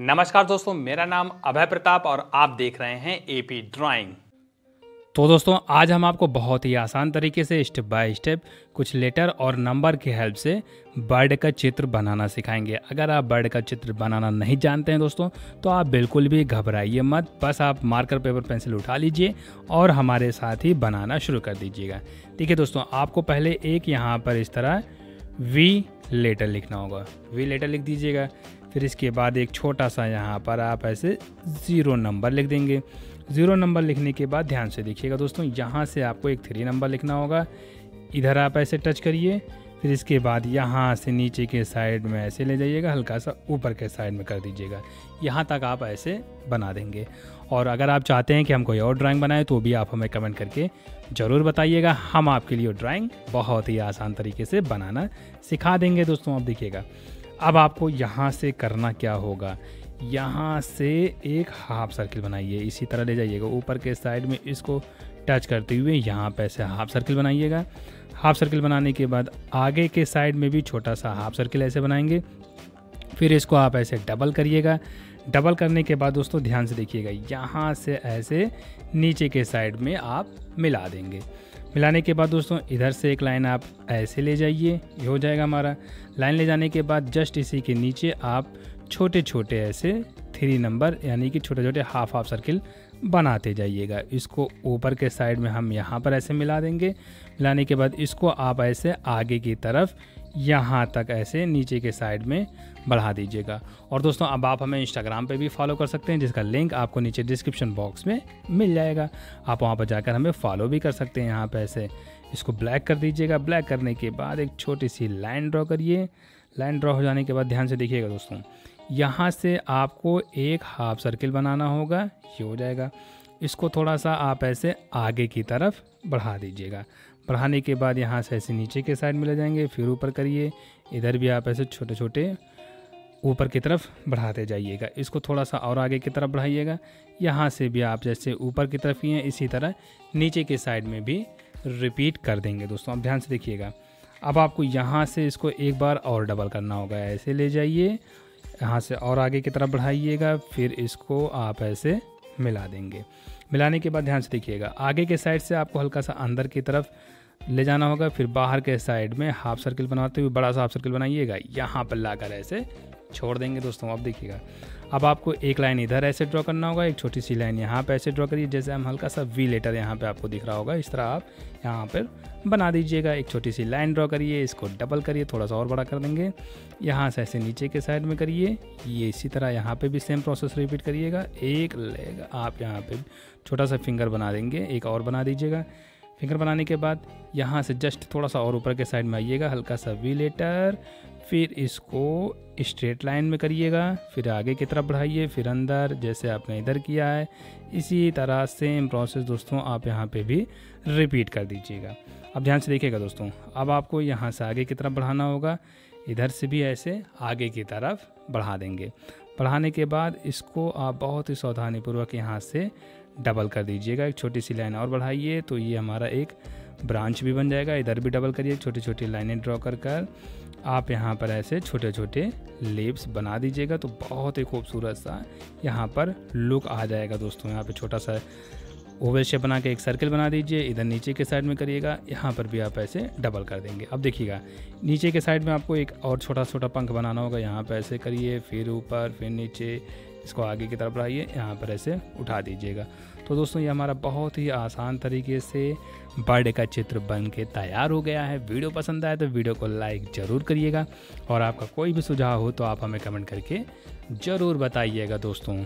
नमस्कार दोस्तों, मेरा नाम अभय प्रताप और आप देख रहे हैं एपी ड्राइंग। तो दोस्तों, आज हम आपको बहुत ही आसान तरीके से स्टेप बाय स्टेप कुछ लेटर और नंबर की हेल्प से बर्ड का चित्र बनाना सिखाएंगे। अगर आप बर्ड का चित्र बनाना नहीं जानते हैं दोस्तों, तो आप बिल्कुल भी घबराइए मत। बस आप मार्कर पेपर पेंसिल उठा लीजिए और हमारे साथ ही बनाना शुरू कर दीजिएगा। ठीक है दोस्तों, आपको पहले एक यहाँ पर इस तरह वी लेटर लिखना होगा। वी लेटर लिख दीजिएगा। फिर इसके बाद एक छोटा सा यहाँ पर आप ऐसे ज़ीरो नंबर लिख देंगे। ज़ीरो नंबर लिखने के बाद ध्यान से देखिएगा दोस्तों, यहाँ से आपको एक थ्री नंबर लिखना होगा। इधर आप ऐसे टच करिए। फिर इसके बाद यहाँ से नीचे के साइड में ऐसे ले जाइएगा, हल्का सा ऊपर के साइड में कर दीजिएगा। यहाँ तक आप ऐसे बना देंगे। और अगर आप चाहते हैं कि हम कोई और ड्राइंग बनाएं तो भी आप हमें कमेंट करके ज़रूर बताइएगा। हम आपके लिए ड्राइंग बहुत ही आसान तरीके से बनाना सिखा देंगे दोस्तों। आप देखिएगा, अब आपको यहाँ से करना क्या होगा, यहाँ से एक हाफ सर्किल बनाइए। इसी तरह ले जाइएगा ऊपर के साइड में, इसको टच करते हुए यहाँ पे ऐसे हाफ सर्किल बनाइएगा। हाफ सर्किल बनाने के बाद आगे के साइड में भी छोटा सा हाफ सर्किल ऐसे बनाएंगे। फिर इसको आप ऐसे डबल करिएगा। डबल करने के बाद दोस्तों ध्यान से देखिएगा, यहाँ से ऐसे नीचे के साइड में आप मिला देंगे। मिलाने के बाद दोस्तों इधर से एक लाइन आप ऐसे ले जाइए, ये हो जाएगा हमारा लाइन। ले जाने के बाद जस्ट इसी के नीचे आप छोटे छोटे ऐसे थ्री नंबर यानी कि छोटे छोटे हाफ हाफ सर्किल बनाते जाइएगा। इसको ऊपर के साइड में हम यहाँ पर ऐसे मिला देंगे। मिलाने के बाद इसको आप ऐसे आगे की तरफ यहाँ तक ऐसे नीचे के साइड में बढ़ा दीजिएगा। और दोस्तों अब आप हमें इंस्टाग्राम पे भी फॉलो कर सकते हैं, जिसका लिंक आपको नीचे डिस्क्रिप्शन बॉक्स में मिल जाएगा। आप वहाँ पर जाकर हमें फॉलो भी कर सकते हैं। यहाँ पे ऐसे इसको ब्लैक कर दीजिएगा। ब्लैक करने के बाद एक छोटी सी लाइन ड्रॉ करिए। लाइन ड्रॉ हो जाने के बाद ध्यान से देखिएगा दोस्तों, यहाँ से आपको एक हाफ सर्किल बनाना होगा, ये हो जाएगा। इसको थोड़ा सा आप ऐसे आगे की तरफ बढ़ा दीजिएगा। बढ़ाने के बाद यहाँ से ऐसे नीचे के साइड में ले जाएंगे, फिर ऊपर करिए। इधर भी आप ऐसे छोटे छोटे ऊपर की तरफ बढ़ाते जाइएगा। इसको थोड़ा सा और आगे की तरफ बढ़ाइएगा। यहाँ से भी आप जैसे ऊपर की तरफ ही हैं, इसी तरह नीचे के साइड में भी रिपीट कर देंगे दोस्तों। आप ध्यान से देखिएगा, अब आपको यहाँ से इसको एक बार और डबल करना होगा। ऐसे ले जाइए, यहाँ से और आगे की तरफ बढ़ाइएगा। फिर इसको आप ऐसे मिला देंगे। मिलाने के बाद ध्यान से देखिएगा, आगे के साइड से आपको हल्का सा अंदर की तरफ ले जाना होगा। फिर बाहर के साइड में हाफ सर्किल बनाते हुए बड़ा सा हाफ सर्किल बनाइएगा। यहाँ पर लाकर ऐसे छोड़ देंगे दोस्तों। आप देखिएगा, अब आपको एक लाइन इधर ऐसे ड्रॉ करना होगा। एक छोटी सी लाइन यहाँ पे ऐसे ड्रॉ करिए। जैसे हम हल्का सा वी लेटर यहाँ पे आपको दिख रहा होगा, इस तरह आप यहाँ पर बना दीजिएगा। एक छोटी सी लाइन ड्रॉ करिए। इसको डबल करिए, थोड़ा सा और बड़ा कर देंगे। यहाँ से ऐसे नीचे के साइड में करिए। ये इसी तरह यहाँ पे भी सेम प्रोसेस रिपीट करिएगा। एक लेग आप यहाँ पर छोटा सा फिंगर बना देंगे, एक और बना दीजिएगा। फिंगर बनाने के बाद यहाँ से जस्ट थोड़ा सा और ऊपर के साइड में आइएगा, हल्का सा वी लेटर। फिर इसको स्ट्रेट लाइन में करिएगा। फिर आगे की तरफ बढ़ाइए। फिर अंदर जैसे आपने इधर किया है, इसी तरह सेम प्रोसेस दोस्तों आप यहाँ पे भी रिपीट कर दीजिएगा। अब ध्यान से देखिएगा दोस्तों, अब आपको यहाँ से आगे की तरफ बढ़ाना होगा। इधर से भी ऐसे आगे की तरफ बढ़ा देंगे। बढ़ाने के बाद इसको आप बहुत ही सावधानीपूर्वक यहाँ से डबल कर दीजिएगा। एक छोटी सी लाइन और बढ़ाइए, तो ये हमारा एक ब्रांच भी बन जाएगा। इधर भी डबल करिए। छोटी छोटी लाइनें ड्रॉ कर कर आप यहाँ पर ऐसे छोटे छोटे लीव्स बना दीजिएगा, तो बहुत ही खूबसूरत सा यहाँ पर लुक आ जाएगा दोस्तों। यहाँ पे छोटा सा ओवल शेप बना के एक सर्किल बना दीजिए। इधर नीचे के साइड में करिएगा। यहाँ पर भी आप ऐसे डबल कर देंगे। अब देखिएगा, नीचे के साइड में आपको एक और छोटा छोटा पंख बनाना होगा। यहाँ पर ऐसे करिए, फिर ऊपर, फिर नीचे। इसको आगे की तरफ बढ़ाइए, यहाँ पर ऐसे उठा दीजिएगा। तो दोस्तों ये हमारा बहुत ही आसान तरीके से बर्ड का चित्र बन के तैयार हो गया है। वीडियो पसंद आए तो वीडियो को लाइक ज़रूर करिएगा। और आपका कोई भी सुझाव हो तो आप हमें कमेंट करके ज़रूर बताइएगा दोस्तों।